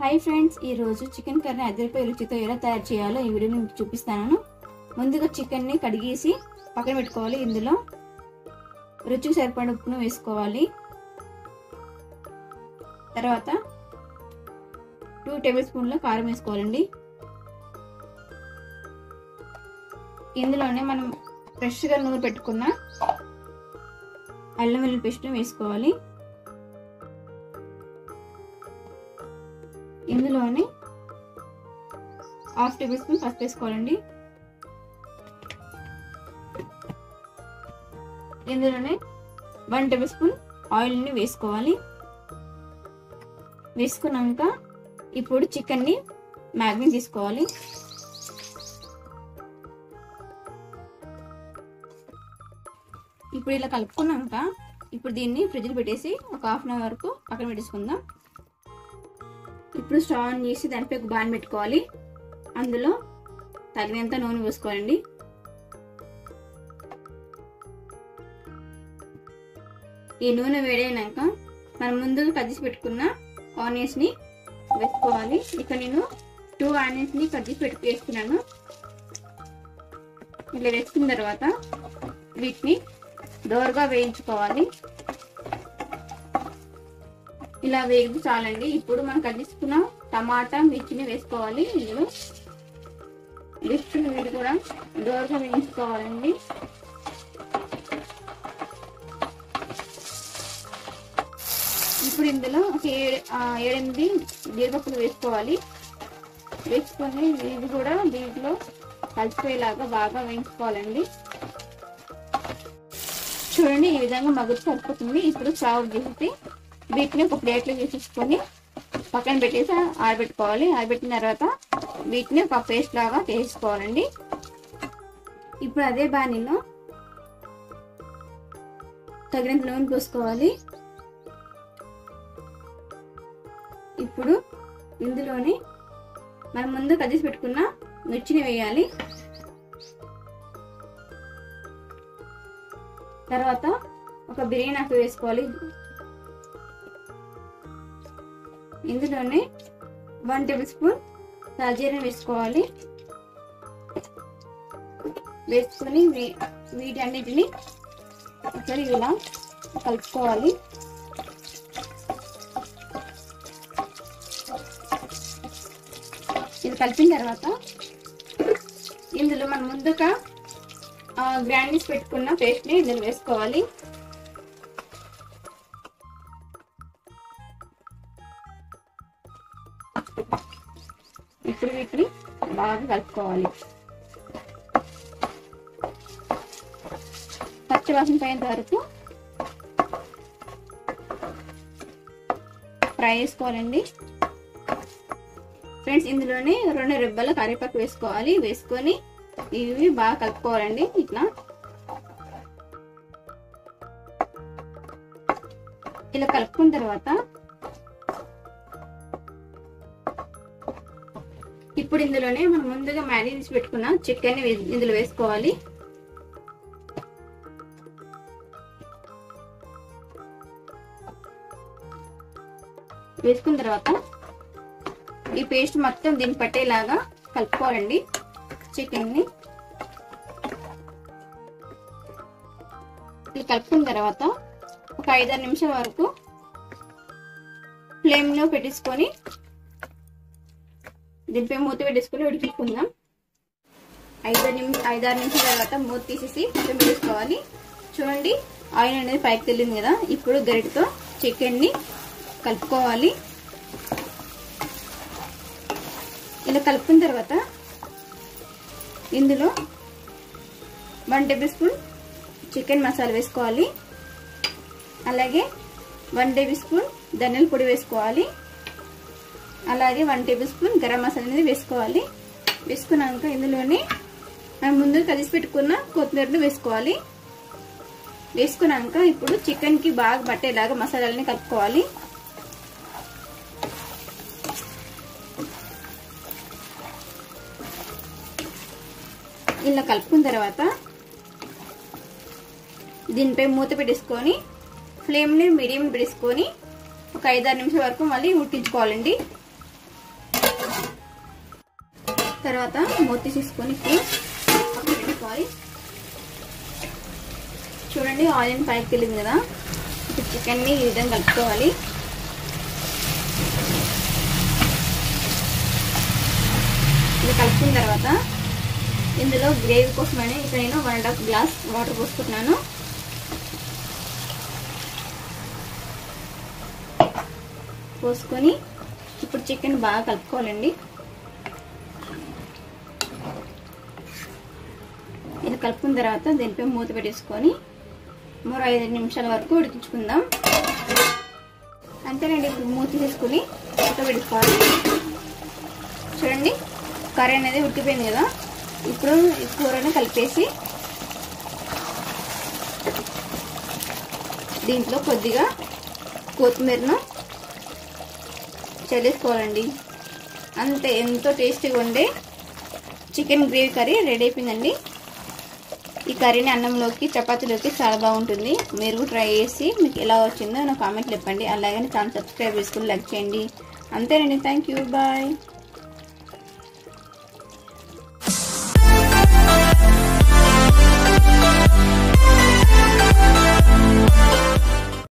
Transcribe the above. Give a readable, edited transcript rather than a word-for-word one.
High friends chicken curry अदरपाई रुचितो एला तयार चेयालो ई वीडियो मीकु चूपिस्तानु। मुंदुगा चिकन नि कडिगेसी पक्कन पेट्टुकोवाली। इंदुलो रुचिकि सरिपडिन उप्पुनु वेसुकोवाली। तर्वात 2 टेबल स्पून काరం वेसुकोवाలండి। ఇందులోనే మనం ఫ్రెష్ గా నూనె పెట్టుకున్న అల్లం వెల్లుల్లి పేస్ట్ ని వేసుకోవాలి। ఇందులోనే 1/2 टेबल स्पून పసుపు వేసుకోవాలండి। ఇందులోనే 1 टेबल स्पून ఆయిల్ ని వేసుకోవాలి। వేసుకున్నాక ఇప్పుడు చికెన్ ని మాగ్నేట్ చేసుకోవాలి। ఇప్పుడు ఇలా కలుపుకున్నాక ఇప్పుడు దీన్ని ఫ్రిడ్జ్ లో పెట్టేసి ఒక హాఫ్ అన్ అవర్ వరకు పక్కన పెట్టేసుకుందాం। ఇప్పుడు స్టవ్ ఆన్ చేసి దానిపై ఒక బాన్ పెట్టుకోవాలి। అందులో తగినంత నూనె వేసుకోవాలండి। ఈ నూనె వేడైనాక మనం ముందుగా కట్ చేసి పెట్టుకున్న ఆనియన్స్ ని వేసుకోవాలి। ఇక్కడ నేను 2 ఆనియన్స్ ని కట్ చేసి పెట్టుకున్నాను। ఇలా వేసుకున్న తర్వాత వీటిని దోరగా వేయించుకోవాలి। ఇలా వేగితే చాలండి। ఇప్పుడు మనం కట్ చేసుకున్న టమాటా మిర్చిని వేసుకోవాలి। ఇందులో మిర్చిని వీడి కూడా దోరగా వేయించుకోవాలండి। ఇప్పుడు ఇందులో 7-8 జీలకర్ర వేసుకోవాలి। వేసుకొని ఇది కూడా దీంట్లో కలిసిపోయేలాగా బాగా వేయించుకోవాలండి। చూడండి ఈ విధంగా మగ్గుతూ సరిపోతుంది। ఇప్పుడు స్టవ్ చేసి వీటిని ఒక ప్లేట్లో వేసేసుకొని పక్కన పెట్టేసి ఆరబెట్టుకోవాలి। ఆరబెట్టిన తర్వాత వీటిని ఒక పేస్ట్ లాగా చేసుకోవాలండి। ఇప్పుడు అదే బాణీలో తగినంత నూనె పోసుకోవాలి। ఇప్పుడు ఇందులోని మనం ముందు కట్ చేసి పెట్టుకున్న మిర్చిని వేయాలి। తర్వాత ఒక బిర్యానీ ఆకు వేసుకోవాలి। ఇందులోనే 1 टेबल स्पून సాజీరా వేసుకోవాలి। వేసుకొని వీటన్నిటిని ఒకసారి ఇలా కలుపుకోవాలి। ఇది కలిపిన తర్వాత ఇందులో మనం ముందుగా గ్రైండ్ చేసి పెట్టుకున్న పేస్ట్ ని ఇందులో వేసుకోవాలి। ఇప్పుడు వీటిని బాగా కలుపుకోవాలి। పచ్చి వాసన పోయేంత వరకు ఫ్రై చేసుకోవాలండి। ఫ్రెండ్స్ ఇందులోనే 2 రెబ్బల కరివేపాకు వేసుకోవాలి। వేసుకొని ఇవి బాగా కలుపుకోవాలండి। ఇలా కలుపుకున్న తర్వాత ఇప్పుడు ఇందులోనే మనం ముందుగా మ్యారినేట్ చేసి పెట్టుకున్న చికెన్ ని ఇందులో వేసుకోవాలి। వేసుకున్న తర్వాత ఈ పేస్ట్ మొత్తం దీన్ని పట్టేలాగా కలుపుకోవాలండి చికెన్ ని। ఇది కలుపుకున్న తర్వాత ఒక 5-6 నిమిషాల వరకు ఫ్లేమ్ లో పెట్టేసుకొని దీనిపై మూత పెట్టేసుకొని ఉడికించుకుందాం। 5-6 నిమిషాల తర్వాత మూత తీసేసి కొంచెం వేసుకోవాలి। చూడండి ఆయిల్ అనేది పైకి తేలింది కదా। ఇప్పుడు గరిటతో చికెన్ ని కలుపుకోవాలి। ఇలా కలుపుకున్న తర్వాత ఇందులో 1 टेबल स्पून చికెన్ మసాలా వేసుకోవాలి। అలాగే 1 टेबल स्पून ధనియాల పొడి వేసుకోవాలి। అలాగే 1 टेबल स्पून గరం మసాలా అనేది వేసుకోవాలి। వేసుకున్నాక ఇందులోనే మనం ముందు కలిసి పెట్టుకున్న కొత్తిమీరను వేసుకోవాలి। వేసుకున్నాక ఇప్పుడు చికెన్ కి బాగా పట్టేలాగా మసాలాలని కలుపుకోవాలి। ఇలా కలుపుకున్న తర్వాత దీనిపై మూత పెట్టేసుకొని ఫ్లేమ్ ని మీడియం పెట్టేసుకొని ఒక 5-6 నిమిషాల వరకు మళ్ళీ ఉడికించుకోవాలండి। तरह मूत चूँ आयल पैक कदा चिकन कल तरह इंదులో గ్రేవీ కోసమనే ఇక్కడ నేను 1.5 గ్లాస్ వాటర్ పోసుకున్నాను। పోసుకొని ఇప్పుడు చికెన్ బాగా కలుపుకోవాలండి। ఇది కలుపుకున్న తర్వాత దీనిపై మూత పెట్టేసుకొని మరో 5 నిమిషాల వరకు ఉడికించుకుందాం। అంతేనండి, ఇప్పుడు మూత తీసుకొని మూత పెట్టుకోవాలి। చూడండి కర్రీ అనేది ఉడికిపోయింది కదా। ఇప్పుడు ఈ కూరని కలిపేసి దీంట్లో కొద్దిగా కొత్తిమీరను చల్లేసుకోవాలండి। అంతే, ఎంతో టేస్టీగా ఉండే చికెన్ గ్రేవీ కర్రీ రెడీ అయిపోయిందండి। ఈ కర్రీని అన్నంలోకి చపాతీలోకి చాలా బాగుంటుంది। మీరు ట్రై చేసి మీకు ఎలా వచ్చిందో నాకు కామెంట్ చెప్పండి। అలాగే ఛానల్ సబ్స్క్రైబ్ చేసుకుని లైక్ చేయండి। అంతేనండి, థాంక్యూ, బాయ్।